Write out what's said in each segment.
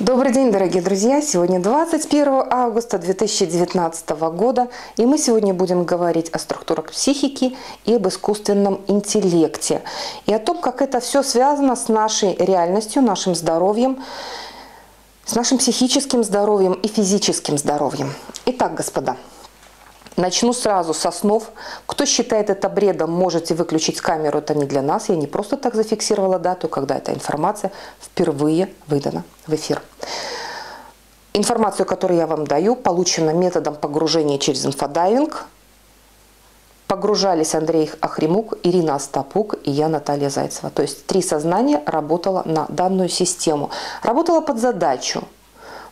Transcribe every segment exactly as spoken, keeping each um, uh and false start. Добрый день, дорогие друзья! Сегодня двадцать первое августа две тысячи девятнадцатого года, и мы сегодня будем говорить о структурах психики и об искусственном интеллекте, и о том, как это все связано с нашей реальностью, нашим здоровьем, с нашим психическим здоровьем и физическим здоровьем. Итак, господа, начну сразу со снов. Кто считает это бредом, можете выключить камеру, это не для нас. Я не просто так зафиксировала дату, когда эта информация впервые выдана в эфир. Информацию, которую я вам даю, получена методом погружения через инфодайвинг. Погружались Андрей Ахримук, Ирина Астапук и я, Наталья Зайцева. То есть три сознания работало на данную систему. Работало под задачу.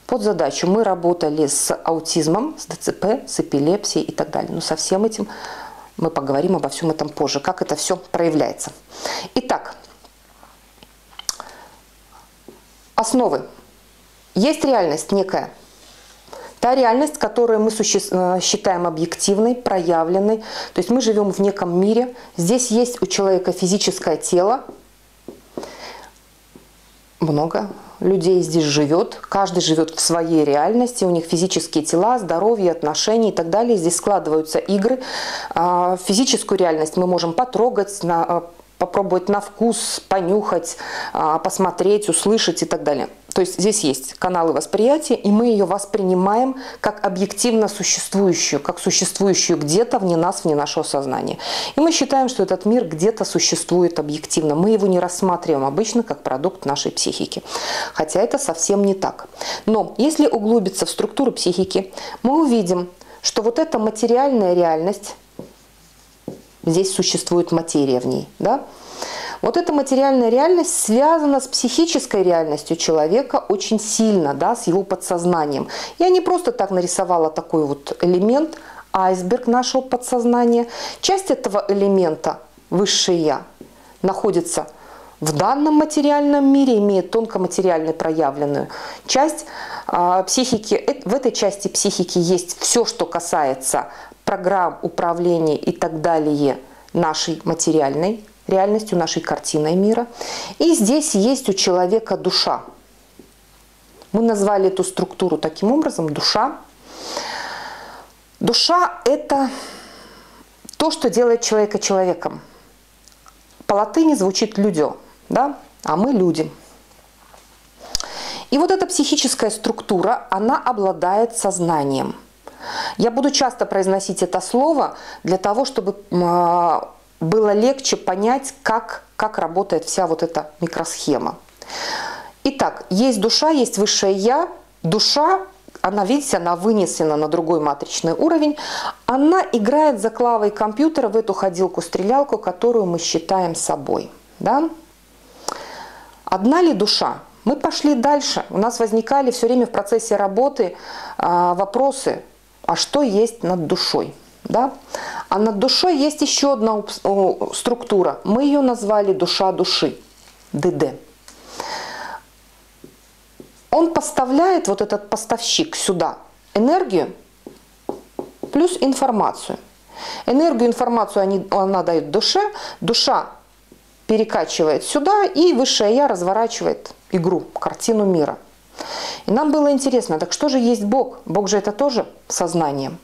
Под задачу мы работали с аутизмом, с ДЦП, с эпилепсией и так далее. Но со всем этим мы поговорим обо всем этом позже, как это все проявляется. Итак, основы. Есть реальность некая. Та реальность, которую мы считаем объективной, проявленной. То есть мы живем в неком мире. Здесь есть у человека физическое тело. Много людей здесь живет. Каждый живет в своей реальности. У них физические тела, здоровье, отношения и так далее. Здесь складываются игры. Физическую реальность мы можем потрогать, попробовать на вкус, понюхать, посмотреть, услышать и так далее. То есть здесь есть каналы восприятия, и мы ее воспринимаем как объективно существующую, как существующую где-то вне нас, вне нашего сознания. И мы считаем, что этот мир где-то существует объективно. Мы его не рассматриваем обычно как продукт нашей психики. Хотя это совсем не так. Но если углубиться в структуру психики, мы увидим, что вот эта материальная реальность, здесь существует материя в ней, да? Вот эта материальная реальность связана с психической реальностью человека очень сильно, да, с его подсознанием. Я не просто так нарисовала такой вот элемент, айсберг нашего подсознания. Часть этого элемента, высшее «Я», находится в данном материальном мире, имеет тонкоматериально проявленную часть э, психики. В этой части психики есть все, что касается программ управления и так далее нашей материальной реальностью, нашей картиной мира. И здесь есть у человека душа. Мы назвали эту структуру таким образом – душа. Душа – это то, что делает человека человеком. По латыни звучит «людё», да? А мы – люди. И вот эта психическая структура, она обладает сознанием. Я буду часто произносить это слово для того, чтобы было легче понять, как, как работает вся вот эта микросхема. Итак, есть душа, есть высшее «Я». Душа, она, видите, она вынесена на другой матричный уровень. Она играет за клавой компьютера в эту ходилку-стрелялку, которую мы считаем собой. Да? Одна ли душа? Мы пошли дальше. У нас возникали все время в процессе работы э, вопросы, а что есть над душой? Да? А над душой есть еще одна структура. Мы ее назвали душа души, ДД. Он поставляет, вот этот поставщик сюда, энергию плюс информацию. Энергию, информацию они, она дает душе, душа перекачивает сюда, и высшее «Я» разворачивает игру, картину мира. И нам было интересно, так что же есть Бог? Бог же это тоже сознание.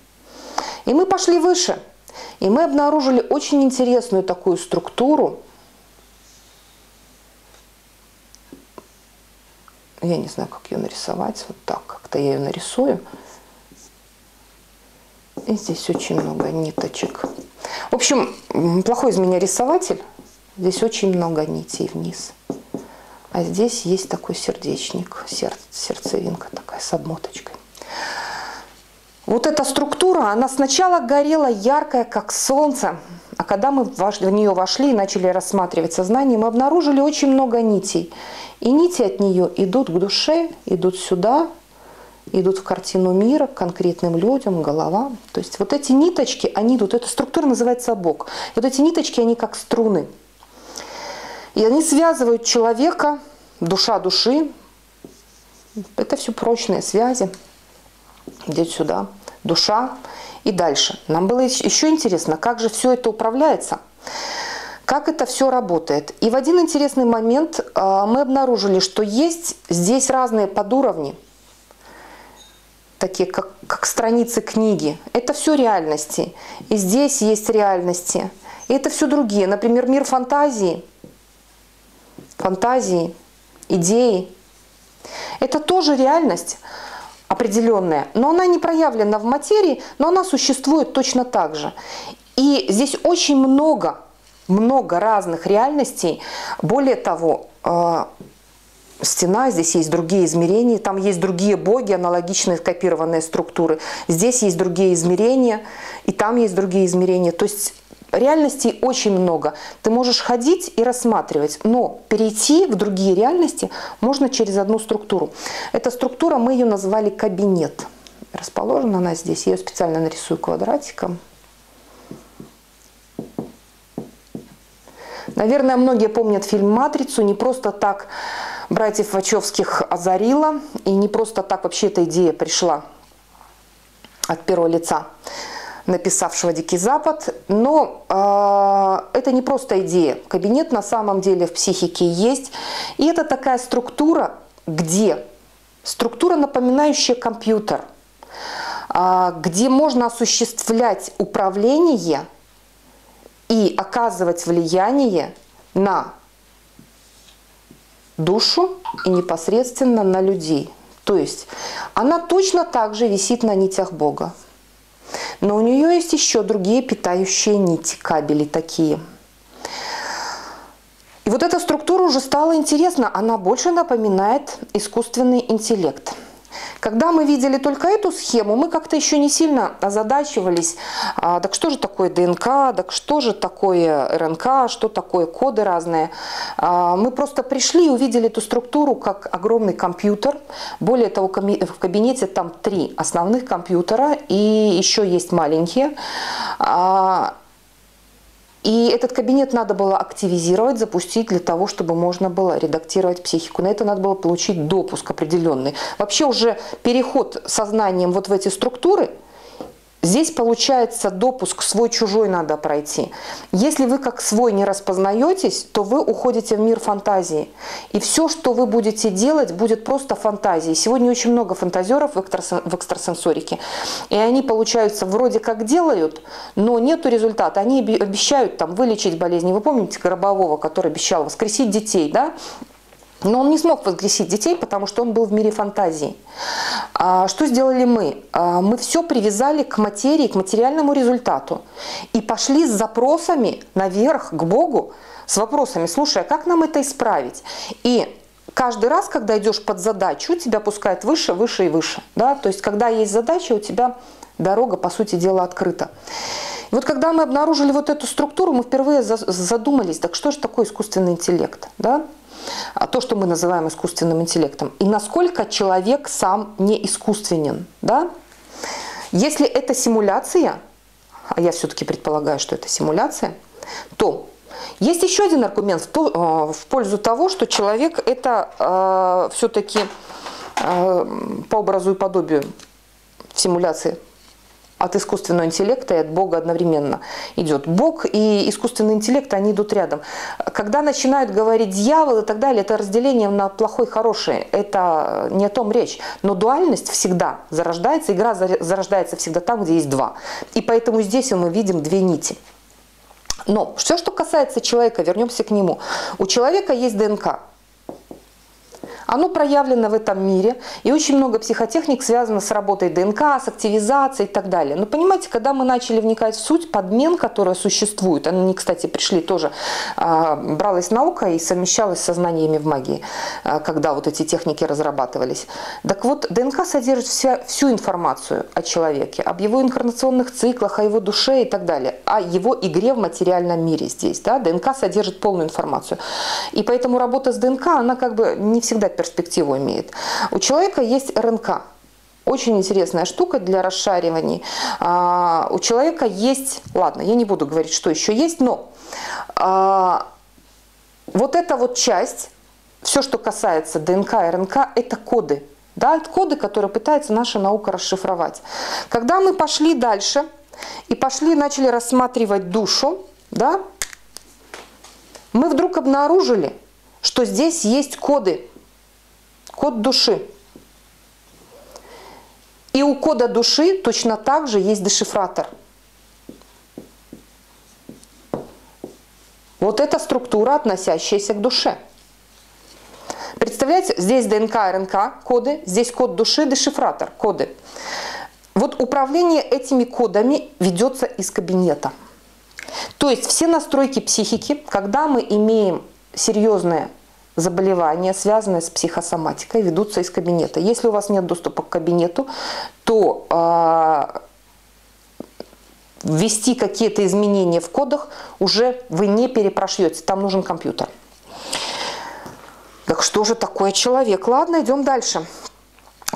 И мы пошли выше, и мы обнаружили очень интересную такую структуру. Я не знаю, как ее нарисовать, вот так как-то я ее нарисую. И здесь очень много ниточек. В общем, плохой из меня рисователь. Здесь очень много нитей вниз. А здесь есть такой сердечник, сердце, сердцевинка такая с обмоточкой. Вот эта структура, она сначала горела яркая, как солнце, а когда мы в нее вошли и начали рассматривать сознание, мы обнаружили очень много нитей. И нити от нее идут к душе, идут сюда, идут в картину мира, к конкретным людям, головам. То есть вот эти ниточки, они идут, эта структура называется Бог. Вот эти ниточки, они как струны. И они связывают человека, душа души. Это все прочные связи. Идет сюда душа и дальше. Нам было еще интересно, как же все это управляется. как это все работает. И в один интересный момент мы обнаружили, что есть здесь разные подуровни, такие как, как страницы книги. Это все реальности. И здесь есть реальности. И это все другие. Например, мир фантазии, фантазии, идеи. Это тоже реальность определенная, но она не проявлена в материи, но она существует точно так же. И здесь очень много, много разных реальностей. Более того, э, стена, здесь есть другие измерения, там есть другие боги, аналогичные скопированные структуры. Здесь есть другие измерения, и там есть другие измерения. То есть реальностей очень много. Ты можешь ходить и рассматривать, но перейти в другие реальности можно через одну структуру. Эта структура, мы ее назвали кабинет. Расположена она здесь. Я ее специально нарисую квадратиком. Наверное, многие помнят фильм «Матрицу». Не просто так братьев Вачовских озарило, и не просто так вообще эта идея пришла от первого лица, написавшего «Дикий Запад». Но э, это не просто идея. Кабинет на самом деле в психике есть. И это такая структура, где структура, напоминающая компьютер, э, где можно осуществлять управление и оказывать влияние на душу и непосредственно на людей. То есть она точно так же висит на нитях Бога. Но у нее есть еще другие питающие нити, кабели такие. И вот эта структура уже стала интересна, она больше напоминает искусственный интеллект. Когда мы видели только эту схему, мы как-то еще не сильно озадачивались, а, так что же такое ДНК, так что же такое РНК, что такое коды разные. А, мы просто пришли и увидели эту структуру как огромный компьютер. Более того, в кабинете там три основных компьютера и еще есть маленькие. А, И этот кабинет надо было активизировать, запустить для того, чтобы можно было редактировать психику. На это надо было получить допуск определенный. Вообще уже переход сознанием вот в эти структуры, здесь получается допуск свой-чужой надо пройти. Если вы как свой не распознаетесь, то вы уходите в мир фантазии. И все, что вы будете делать, будет просто фантазией. Сегодня очень много фантазеров в экстрасенсорике. И они, получается, вроде как делают, но нету результата. Они обещают там вылечить болезни. Вы помните Гробового, который обещал воскресить детей, да? Но он не смог воскресить детей, потому что он был в мире фантазии. Что сделали мы? Мы все привязали к материи, к материальному результату. И пошли с запросами наверх, к Богу, с вопросами, слушай, а как нам это исправить? И каждый раз, когда идешь под задачу, тебя пускают выше, выше и выше. Да? То есть, когда есть задача, у тебя дорога, по сути дела, открыта. И вот когда мы обнаружили вот эту структуру, мы впервые задумались, так что же такое искусственный интеллект? Да? То, что мы называем искусственным интеллектом. И насколько человек сам не искусственен. Да? Если это симуляция, а я все-таки предполагаю, что это симуляция, то есть еще один аргумент в, то, в пользу того, что человек это э, все-таки э, по образу и подобию симуляции от искусственного интеллекта и от Бога одновременно идет. Бог и искусственный интеллект, они идут рядом. Когда начинают говорить дьявол и так далее, это разделение на плохой и хороший. Это не о том речь. Но дуальность всегда зарождается, игра зарождается всегда там, где есть два. И поэтому здесь мы видим две нити. Но все, что касается человека, вернемся к нему. У человека есть ДНК. Оно проявлено в этом мире, и очень много психотехник связано с работой ДНК, с активизацией и так далее. Но понимаете, когда мы начали вникать в суть подмен, которые существуют, они, кстати, пришли тоже, бралась наука и совмещалась с знаниями в магии, когда вот эти техники разрабатывались. Так вот, ДНК содержит вся, всю информацию о человеке, об его инкарнационных циклах, о его душе и так далее, о его игре в материальном мире здесь. Да? ДНК содержит полную информацию. И поэтому работа с ДНК, она как бы не всегда перспективу имеет. У человека есть РНК. Очень интересная штука для расшариваний. А, у человека есть... Ладно, я не буду говорить, что еще есть, но а, вот эта вот часть, все, что касается ДНК и РНК, это коды. Да, это коды, которые пытается наша наука расшифровать. Когда мы пошли дальше и пошли, начали рассматривать душу, да, мы вдруг обнаружили, что здесь есть коды, код души. И у кода души точно так же есть дешифратор. Вот эта структура, относящаяся к душе. Представляете, здесь ДНК, РНК, коды, здесь код души, дешифратор, коды. Вот управление этими кодами ведется из кабинета. То есть все настройки психики, когда мы имеем серьезные заболевания, связанные с психосоматикой, ведутся из кабинета. Если у вас нет доступа к кабинету, то э, ввести какие-то изменения в кодах уже вы не перепрошьете. Там нужен компьютер. Так что же такое человек? Ладно, идем дальше.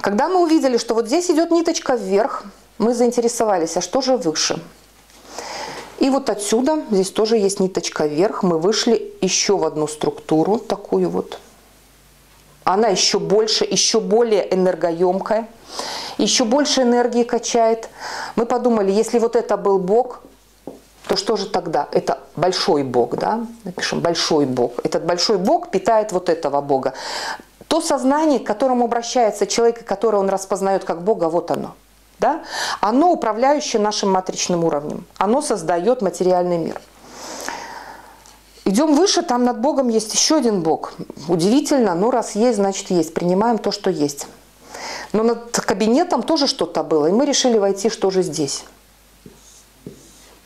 Когда мы увидели, что вот здесь идет ниточка вверх, мы заинтересовались, а что же выше? И вот отсюда, здесь тоже есть ниточка вверх, мы вышли еще в одну структуру, такую вот. Она еще больше, еще более энергоемкая, еще больше энергии качает. Мы подумали, если вот это был Бог, то что же тогда? Это большой Бог, да? Напишем большой Бог. Этот большой Бог питает вот этого Бога. То сознание, к которому обращается человек, которое он распознает как Бога, вот оно. Да? Оно управляющее нашим матричным уровнем. Оно создает материальный мир. Идем выше, там над Богом есть еще один Бог. Удивительно, но раз есть, значит есть. Принимаем то, что есть. Но над кабинетом тоже что-то было. И мы решили войти, что же здесь.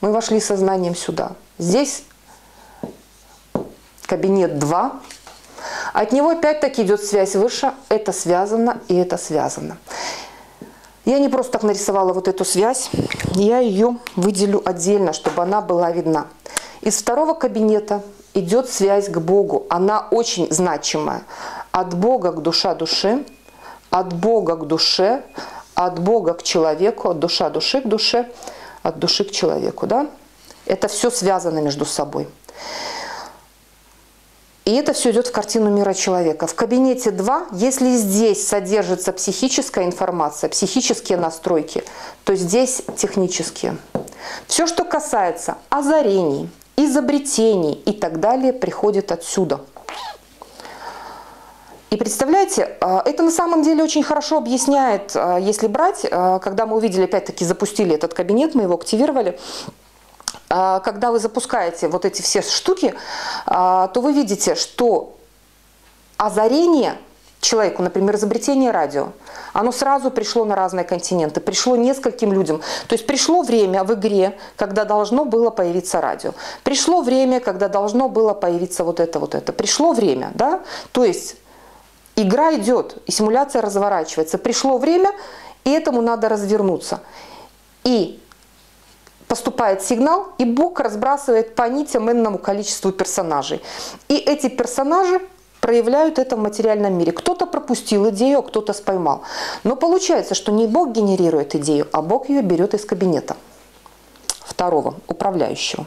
Мы вошли сознанием сюда. Здесь кабинет два. От него опять-таки идет связь выше. Это связано и это связано. Я не просто так нарисовала вот эту связь, я ее выделю отдельно, чтобы она была видна. Из второго кабинета идет связь к Богу, она очень значимая. От Бога к душа души, от Бога к душе, от Бога к человеку, от душа души к душе, от души к человеку. Да? Это все связано между собой. И это все идет в картину мира человека. В кабинете два, если здесь содержится психическая информация, психические настройки, то здесь технические. Все, что касается озарений, изобретений и так далее, приходит отсюда. И представляете, это на самом деле очень хорошо объясняет, если брать, когда мы увидели, опять-таки запустили этот кабинет, мы его активировали. Когда вы запускаете вот эти все штуки, то вы видите, что озарение человеку, например, изобретение радио, оно сразу пришло на разные континенты, пришло нескольким людям. То есть пришло время в игре, когда должно было появиться радио. Пришло время, когда должно было появиться вот это, вот это. Пришло время, да? То есть игра идет, и симуляция разворачивается. Пришло время, и этому надо развернуться. И поступает сигнал, и Бог разбрасывает по нитям энному количеству персонажей. И эти персонажи проявляют это в материальном мире. Кто-то пропустил идею, а кто-то споймал. Но получается, что не Бог генерирует идею, а Бог ее берет из кабинета второго, управляющего.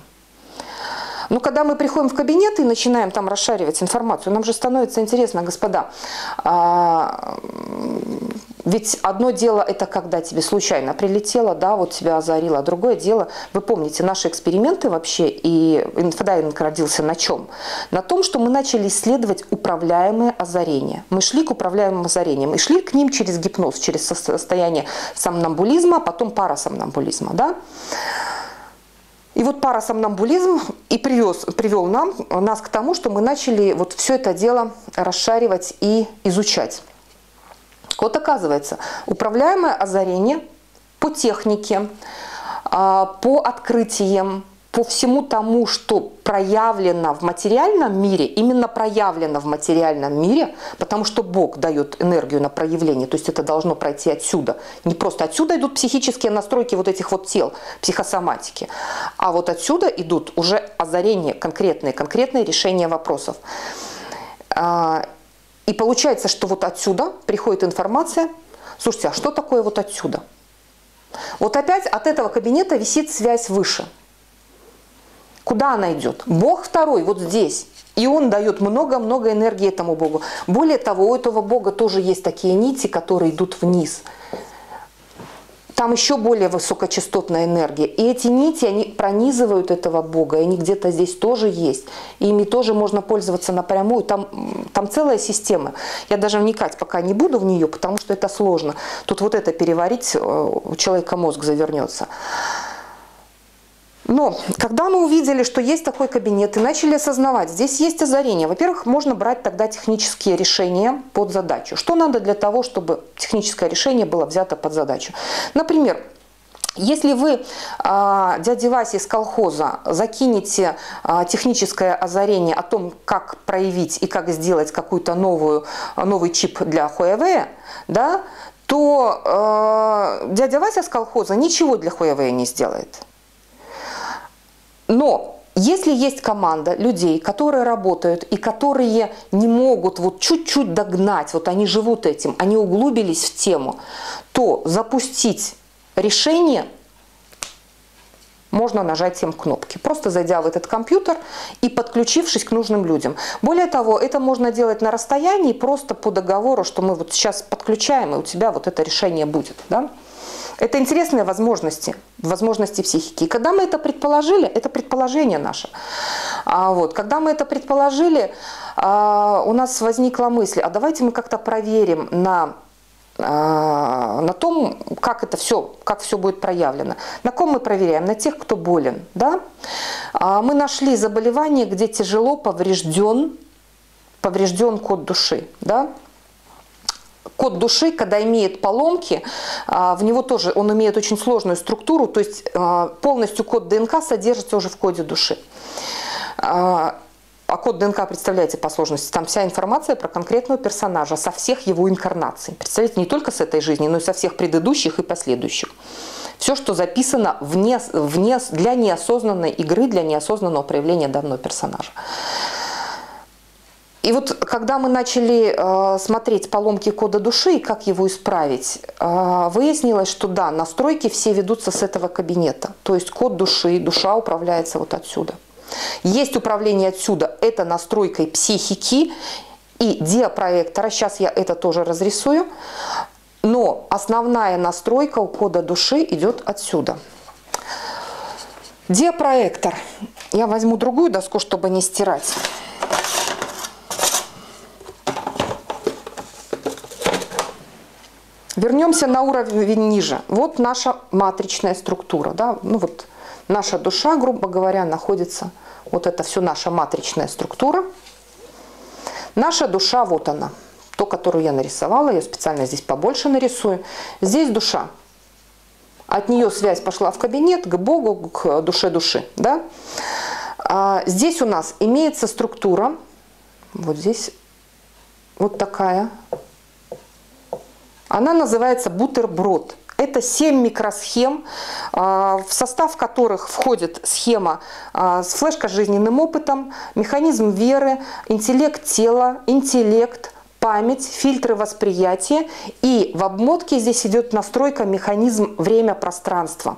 Но когда мы приходим в кабинет и начинаем там расшаривать информацию, нам же становится интересно, господа, а... Ведь одно дело это когда тебе случайно прилетело, да, вот тебя озарило, а другое дело, вы помните, наши эксперименты вообще, и инфодайвинг родился на чем? На том, что мы начали исследовать управляемые озарения. Мы шли к управляемым озарениям и шли к ним через гипноз, через состояние сомнамбулизма, а потом парасомнамбулизма, да? И вот парасомнамбулизм и привез, привел нам, нас к тому, что мы начали вот все это дело расшаривать и изучать. Вот оказывается, управляемое озарение по технике, по открытиям, по всему тому, что проявлено в материальном мире, именно проявлено в материальном мире, потому что Бог дает энергию на проявление, то есть это должно пройти отсюда. Не просто отсюда идут психические настройки вот этих вот тел, психосоматики, а вот отсюда идут уже озарения конкретные, конкретные решения вопросов. И получается, что вот отсюда приходит информация. Слушайте, а что такое вот отсюда? Вот опять от этого кабинета висит связь выше. Куда она идет? Бог второй вот здесь. И он дает много-много энергии этому Богу. Более того, у этого Бога тоже есть такие нити, которые идут вниз. Там еще более высокочастотная энергия. И эти нити, они пронизывают этого Бога. И они где-то здесь тоже есть. И ими тоже можно пользоваться напрямую. Там, там целая система. Я даже вникать пока не буду в нее, потому что это сложно. Тут вот это переварить, у человека мозг завернется. Но когда мы увидели, что есть такой кабинет, и начали осознавать, здесь есть озарение. Во-первых, можно брать тогда технические решения под задачу. Что надо для того, чтобы техническое решение было взято под задачу? Например, если вы, дядя Вася из колхоза, закинете техническое озарение о том, как проявить и как сделать какую-то новую, новый чип для Huawei, да, то э, дядя Вася из колхоза ничего для Huawei не сделает. Но если есть команда людей, которые работают и которые не могут вот чуть-чуть догнать, вот они живут этим, они углубились в тему, то запустить решение можно нажатием кнопки, просто зайдя в этот компьютер и подключившись к нужным людям. Более того, это можно делать на расстоянии, просто по договору, что мы вот сейчас подключаем, и у тебя вот это решение будет, да? Это интересные возможности, возможности психики. И когда мы это предположили, это предположение наше. А вот, когда мы это предположили, а, у нас возникла мысль, а давайте мы как-то проверим на, а, на том, как это все, как все будет проявлено. На ком мы проверяем? На тех, кто болен. Да? А, мы нашли заболевание, где тяжело поврежден, поврежден код души. Да? Код души, когда имеет поломки, в него тоже он имеет очень сложную структуру, то есть полностью код ДНК содержится уже в коде души. А код ДНК, представляете, по сложности, там вся информация про конкретного персонажа со всех его инкарнаций. Представляете, не только с этой жизни, но и со всех предыдущих и последующих. Все, что записано вне, вне, для неосознанной игры, для неосознанного проявления данного персонажа. И вот когда мы начали э, смотреть поломки кода души и как его исправить, э, выяснилось, что да, настройки все ведутся с этого кабинета. То есть код души, душа управляется вот отсюда. Есть управление отсюда, это настройкой психики и диапроектора. Сейчас я это тоже разрисую. Но основная настройка у кода души идет отсюда. Диапроектор. Я возьму другую доску, чтобы не стирать. Вернемся на уровень ниже. Вот наша матричная структура. Да? Ну вот наша душа, грубо говоря, находится. Вот это все наша матричная структура. Наша душа, вот она. То, которую я нарисовала. Я специально здесь побольше нарисую. Здесь душа. От нее связь пошла в кабинет, к Богу, к душе души. Да? А здесь у нас имеется структура. Вот здесь вот такая. Она называется бутерброд. Это семь микросхем, в состав которых входит схема с флешка с жизненным опытом, механизм веры, интеллект тела, интеллект, память, фильтры восприятия. И в обмотке здесь идет настройка механизм время-пространство.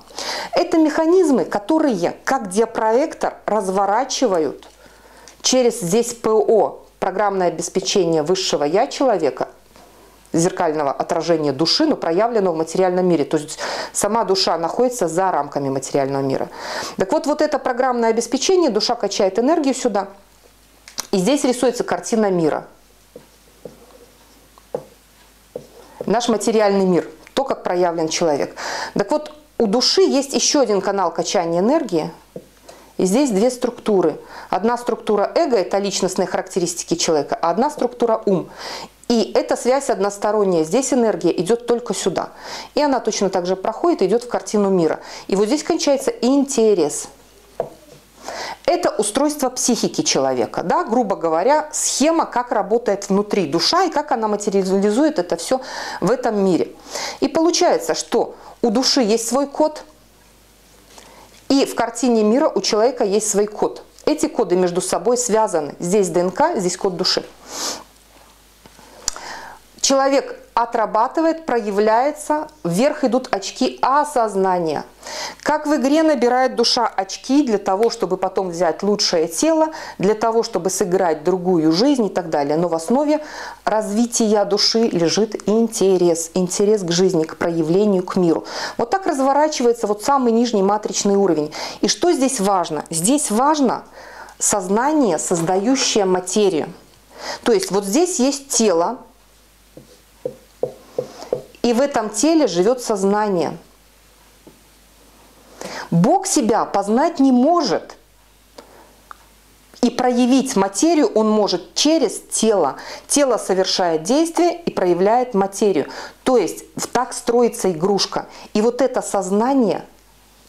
Это механизмы, которые как диапроектор разворачивают через здесь ПО, программное обеспечение высшего «Я» человека, зеркального отражения души, но проявленного в материальном мире. То есть сама душа находится за рамками материального мира. Так вот, вот это программное обеспечение, душа качает энергию сюда. И здесь рисуется картина мира. Наш материальный мир, то, как проявлен человек. Так вот, у души есть еще один канал качания энергии. И здесь две структуры. Одна структура эго, это личностные характеристики человека, а одна структура ум. И эта связь односторонняя. Здесь энергия идет только сюда. И она точно так же проходит, идет в картину мира. И вот здесь кончается интерес. Это устройство психики человека. Да? Грубо говоря, схема, как работает внутри душа и как она материализует это все в этом мире. И получается, что у души есть свой код. И в картине мира у человека есть свой код. Эти коды между собой связаны. Здесь ДНК, здесь код души. Человек отрабатывает, проявляется, вверх идут очки осознания. Как в игре набирает душа очки для того, чтобы потом взять лучшее тело, для того, чтобы сыграть другую жизнь и так далее. Но в основе развития души лежит интерес. Интерес к жизни, к проявлению, к миру. Вот так разворачивается вот самый нижний матричный уровень. И что здесь важно? Здесь важно сознание, создающее материю. То есть вот здесь есть тело, и в этом теле живет сознание. Бог себя познать не может, и проявить материю он может через тело. Тело совершает действие и проявляет материю. То есть так строится игрушка. И вот это сознание,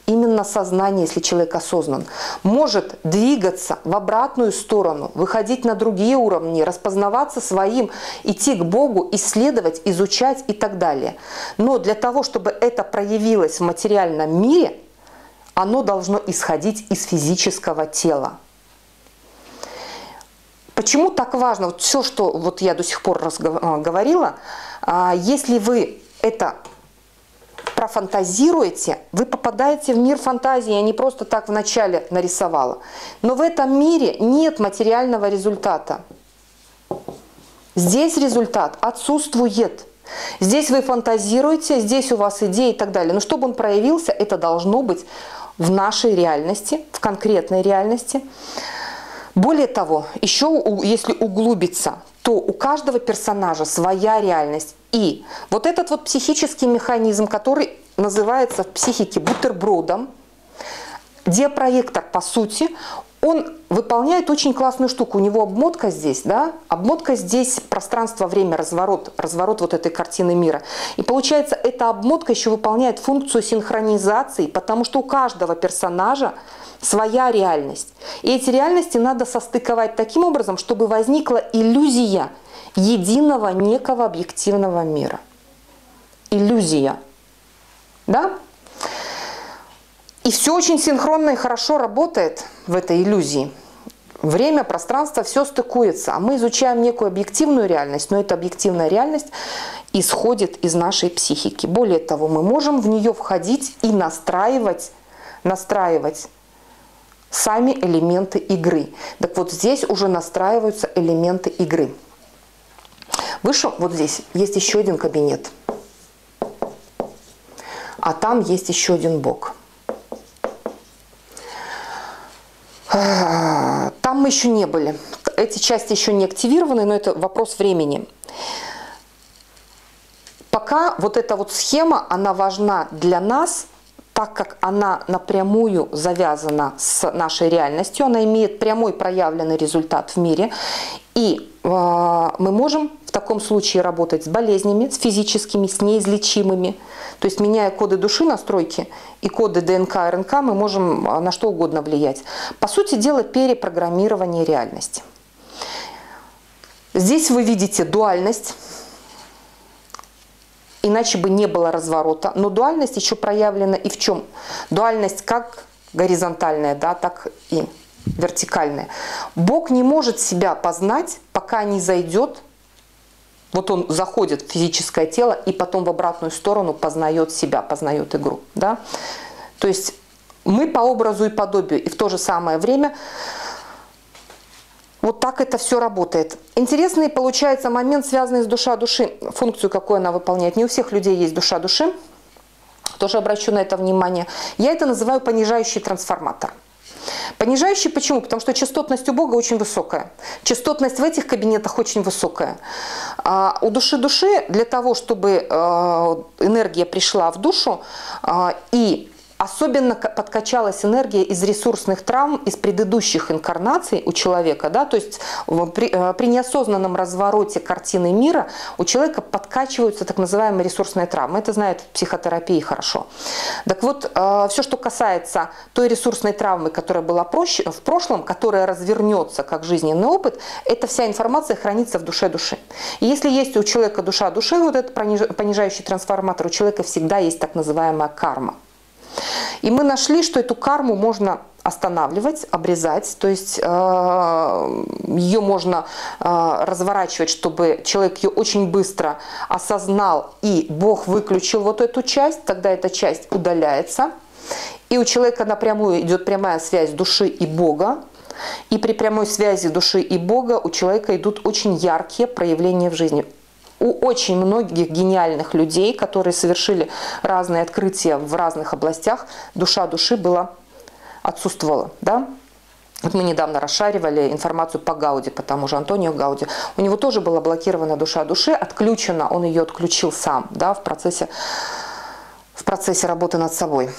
именно сознание, если человек осознан, может двигаться в обратную сторону, выходить на другие уровни, распознаваться своим, идти к Богу, исследовать, изучать и так далее. Но для того, чтобы это проявилось в материальном мире, оно должно исходить из физического тела. Почему так важно? Вот все, что вот я до сих пор говорила, если вы это профантазируете, вы попадаете в мир фантазии. Я не просто так вначале нарисовала. Но в этом мире нет материального результата. Здесь результат отсутствует. Здесь вы фантазируете, здесь у вас идеи и так далее. Но чтобы он проявился, это должно быть в нашей реальности, в конкретной реальности. Более того, еще если углубиться, то у каждого персонажа своя реальность. И вот этот вот психический механизм, который называется в психике бутербродом, диапроектор, по сути, он выполняет очень классную штуку. У него обмотка здесь, да, обмотка здесь пространство-время, разворот, разворот вот этой картины мира. И получается, эта обмотка еще выполняет функцию синхронизации, потому что у каждого персонажа своя реальность. И эти реальности надо состыковать таким образом, чтобы возникла иллюзия единого некого объективного мира. Иллюзия. Да? И все очень синхронно и хорошо работает в этой иллюзии. Время, пространство, все стыкуется. А мы изучаем некую объективную реальность, но эта объективная реальность исходит из нашей психики. Более того, мы можем в нее входить и настраивать, настраивать сами элементы игры. Так вот здесь уже настраиваются элементы игры. Выше, вот здесь, есть еще один кабинет. А там есть еще один бок. Там мы еще не были. Эти части еще не активированы, но это вопрос времени. Пока вот эта вот схема, она важна для нас, так как она напрямую завязана с нашей реальностью, она имеет прямой проявленный результат в мире. И э, мы можем в таком случае работать с болезнями, с физическими, с неизлечимыми. То есть меняя коды души настройки и коды ДНК, РНК, мы можем на что угодно влиять. По сути дела, перепрограммирование реальности. Здесь вы видите дуальность. Иначе бы не было разворота. Но дуальность еще проявлена и в чем? Дуальность как горизонтальная, да, так и вертикальная. Бог не может себя познать, пока не зайдет. Вот он заходит в физическое тело и потом в обратную сторону познает себя, познает игру. Да? То есть мы по образу и подобию, и в то же самое время... Вот так это все работает. Интересный получается момент, связанный с душа души, функцию, какую она выполняет. Не у всех людей есть душа души. Тоже обращу на это внимание. Я это называю понижающий трансформатор. Понижающий почему? Потому что частотность у Бога очень высокая. Частотность в этих кабинетах очень высокая. А у души души для того, чтобы энергия пришла в душу и... Особенно подкачалась энергия из ресурсных травм, из предыдущих инкарнаций у человека. Да? То есть при, при неосознанном развороте картины мира у человека подкачиваются так называемые ресурсные травмы. Это знают в психотерапии хорошо. Так вот, все, что касается той ресурсной травмы, которая была в прошлом, которая развернется как жизненный опыт, эта вся информация хранится в душе души. И если есть у человека душа души, вот этот понижающий трансформатор, у человека всегда есть так называемая карма. И мы нашли, что эту карму можно останавливать, обрезать, то есть э, ее можно э, разворачивать, чтобы человек ее очень быстро осознал, и Бог выключил вот эту часть, тогда эта часть удаляется. И у человека напрямую идет прямая связь души и Бога. И при прямой связи души и Бога у человека идут очень яркие проявления в жизни. У очень многих гениальных людей, которые совершили разные открытия в разных областях, душа души была, отсутствовала. Да? Вот мы недавно расшаривали информацию по Гауди, по тому же Антонио Гауди. У него тоже была блокирована душа души, отключена, он ее отключил сам, да, в процессе, в процессе работы над собой.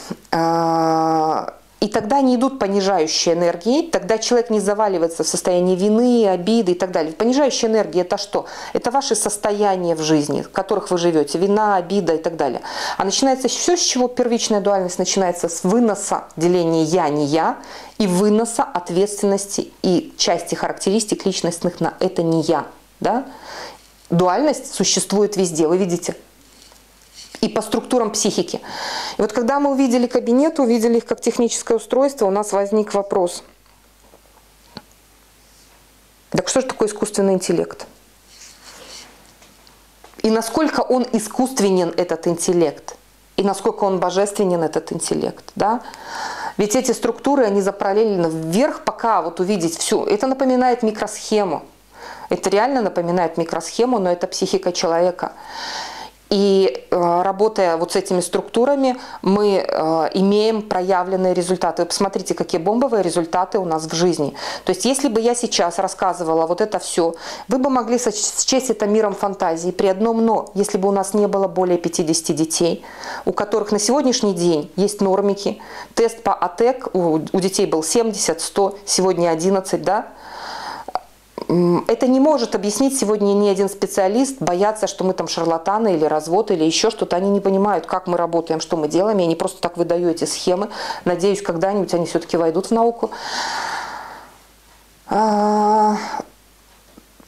И тогда они идут понижающие энергии, тогда человек не заваливается в состоянии вины, обиды и так далее. Понижающая энергия – это что? Это ваши состояния в жизни, в которых вы живете, вина, обида и так далее. А начинается все, с чего первичная дуальность начинается, с выноса деления «я», «не я» и выноса ответственности и части характеристик личностных на «это не я». Да? Дуальность существует везде, вы видите? И по структурам психики. И вот когда мы увидели кабинет, увидели их как техническое устройство, у нас возник вопрос. Так что же такое искусственный интеллект? И насколько он искусственен, этот интеллект? И насколько он божественен, этот интеллект? Да? Ведь эти структуры, они запараллельно вверх, пока вот увидеть всю. Это напоминает микросхему. Это реально напоминает микросхему, но это психика человека. И работая вот с этими структурами, мы имеем проявленные результаты. Вы посмотрите, какие бомбовые результаты у нас в жизни. То есть, если бы я сейчас рассказывала вот это все, вы бы могли счесть это миром фантазии. При одном но, если бы у нас не было более пятидесяти детей, у которых на сегодняшний день есть нормики, тест по АТЭК, у детей был семьдесят, сто, сегодня одиннадцать, да? Это не может объяснить сегодня ни один специалист, боятся, что мы там шарлатаны или развод, или еще что-то. Они не понимают, как мы работаем, что мы делаем. Я не просто так выдаю эти схемы. Надеюсь, когда-нибудь они все-таки войдут в науку.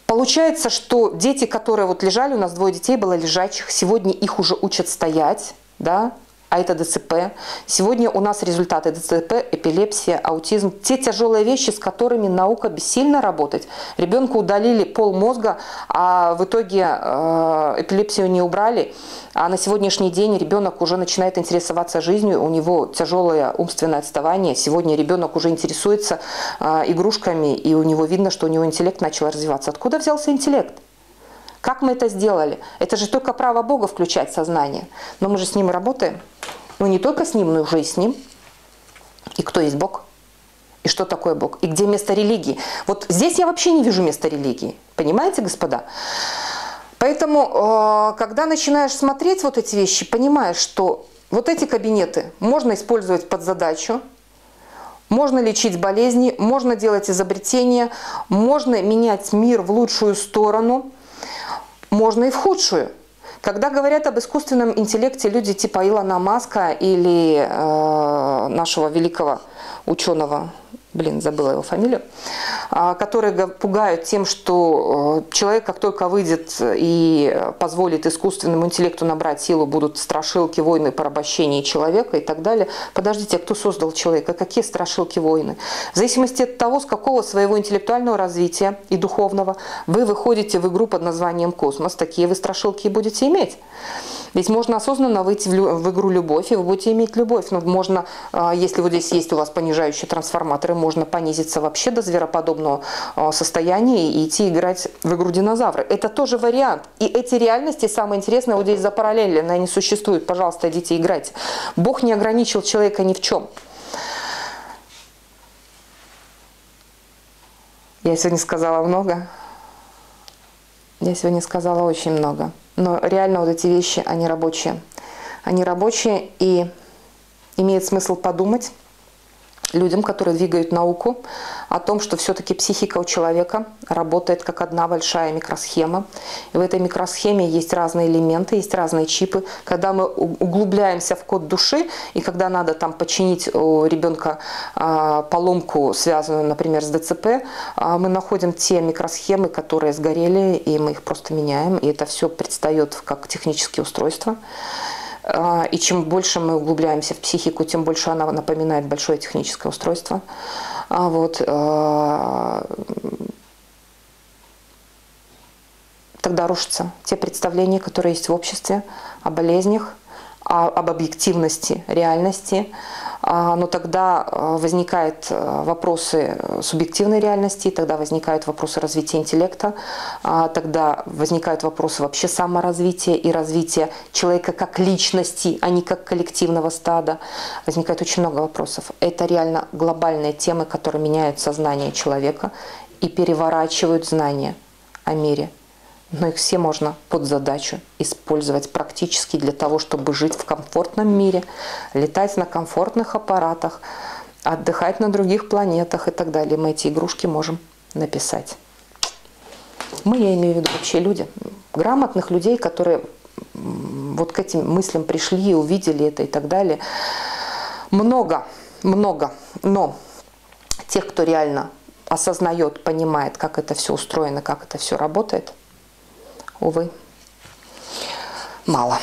Получается, что дети, которые вот лежали, у нас двое детей было лежачих, сегодня их уже учат стоять, да? А это ДЦП. Сегодня у нас результаты ДЦП, эпилепсия, аутизм. Те тяжелые вещи, с которыми наука бессильно работать. Ребенку удалили пол мозга, а в итоге эпилепсию не убрали. А на сегодняшний день ребенок уже начинает интересоваться жизнью. У него тяжелое умственное отставание. Сегодня ребенок уже интересуется игрушками, и у него видно, что у него интеллект начал развиваться. Откуда взялся интеллект? Как мы это сделали? Это же только право Бога включать сознание. Но мы же с ним работаем. Ну, не только с ним, но уже и с ним. И кто есть Бог? И что такое Бог? И где место религии? Вот здесь я вообще не вижу места религии. Понимаете, господа? Поэтому, когда начинаешь смотреть вот эти вещи, понимаешь, что вот эти кабинеты можно использовать под задачу, можно лечить болезни, можно делать изобретения, можно менять мир в лучшую сторону, можно и в худшую. Когда говорят об искусственном интеллекте люди типа Илона Маска или э, нашего великого ученого, блин, забыла его фамилию, э, которые пугают тем, что э, человек, как только выйдет и позволит искусственному интеллекту набрать силу, будут страшилки, войны, порабощение человека и так далее. Подождите, а кто создал человека? Какие страшилки, войны? В зависимости от того, с какого своего интеллектуального развития и духовного вы выходите в игру под названием «Космос», такие вы страшилки и будете иметь. Ведь можно осознанно выйти в игру «Любовь», и вы будете иметь любовь. Но можно, если вот здесь есть у вас понижающие трансформаторы, можно понизиться вообще до звероподобного состояния и идти играть в игру «Динозавры». Это тоже вариант. И эти реальности, самое интересное, вот здесь запараллельно, они существуют. Пожалуйста, идите играйте. Бог не ограничил человека ни в чем. Я сегодня сказала много. Я сегодня сказала очень много. Но реально вот эти вещи, они рабочие. Они рабочие, и имеет смысл подумать людям, которые двигают науку, о том, что все-таки психика у человека работает как одна большая микросхема. И в этой микросхеме есть разные элементы, есть разные чипы. Когда мы углубляемся в код души, и когда надо там починить у ребенка поломку, связанную, например, с ДЦП, мы находим те микросхемы, которые сгорели, и мы их просто меняем. И это все предстает как технические устройства. И чем больше мы углубляемся в психику, тем больше она напоминает большое техническое устройство. Вот. Тогда рушатся те представления, которые есть в обществе о болезнях, об объективности реальности, но тогда возникают вопросы субъективной реальности, тогда возникают вопросы развития интеллекта, тогда возникают вопросы вообще саморазвития и развития человека как личности, а не как коллективного стада. Возникает очень много вопросов. Это реально глобальные темы, которые меняют сознание человека и переворачивают знания о мире. Но их все можно под задачу использовать практически для того, чтобы жить в комфортном мире, летать на комфортных аппаратах, отдыхать на других планетах и так далее. Мы эти игрушки можем написать. Мы, я имею в виду вообще люди, грамотных людей, которые вот к этим мыслям пришли и увидели это и так далее. Много, много, но тех, кто реально осознает, понимает, как это все устроено, как это все работает, увы, мало.